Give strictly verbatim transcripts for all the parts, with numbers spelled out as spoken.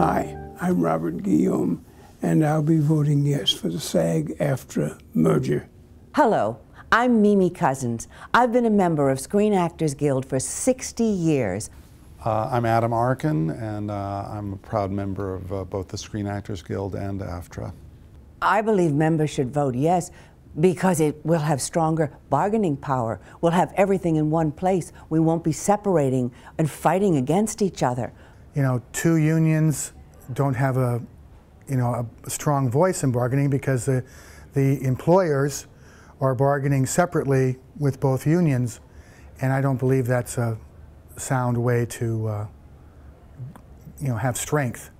Hi, I'm Robert Guillaume, and I'll be voting yes for the SAG-AFTRA merger. Hello, I'm Mimi Cozzens. I've been a member of Screen Actors Guild for sixty years. Uh, I'm Adam Arkin, and uh, I'm a proud member of uh, both the Screen Actors Guild and AFTRA. I believe members should vote yes because it will have stronger bargaining power. We'll have everything in one place. We won't be separating and fighting against each other. You know, two unions don't have a, you know, a strong voice in bargaining because the, the employers are bargaining separately with both unions, and I don't believe that's a sound way to, uh, you know, have strength.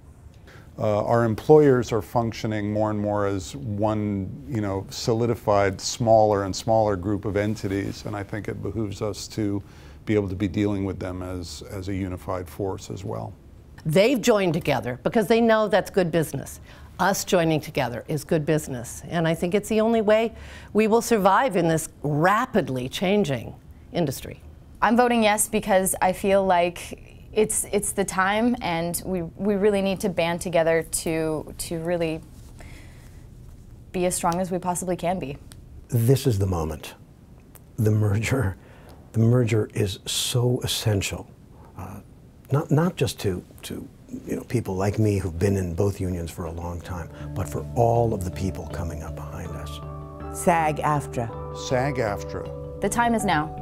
Uh, our employers are functioning more and more as one, you know, solidified smaller and smaller group of entities, and I think it behooves us to be able to be dealing with them as, as a unified force as well. They've joined together because they know that's good business. Us joining together is good business, and I think it's the only way we will survive in this rapidly changing industry. I'm voting yes because I feel like it's it's the time, and we we really need to band together to to really be as strong as we possibly can be. This is the moment. The merger, the merger is so essential, uh, not not just to to you know people like me who've been in both unions for a long time, but for all of the people coming up behind us. SAG-AFTRA. SAG-AFTRA. The time is now.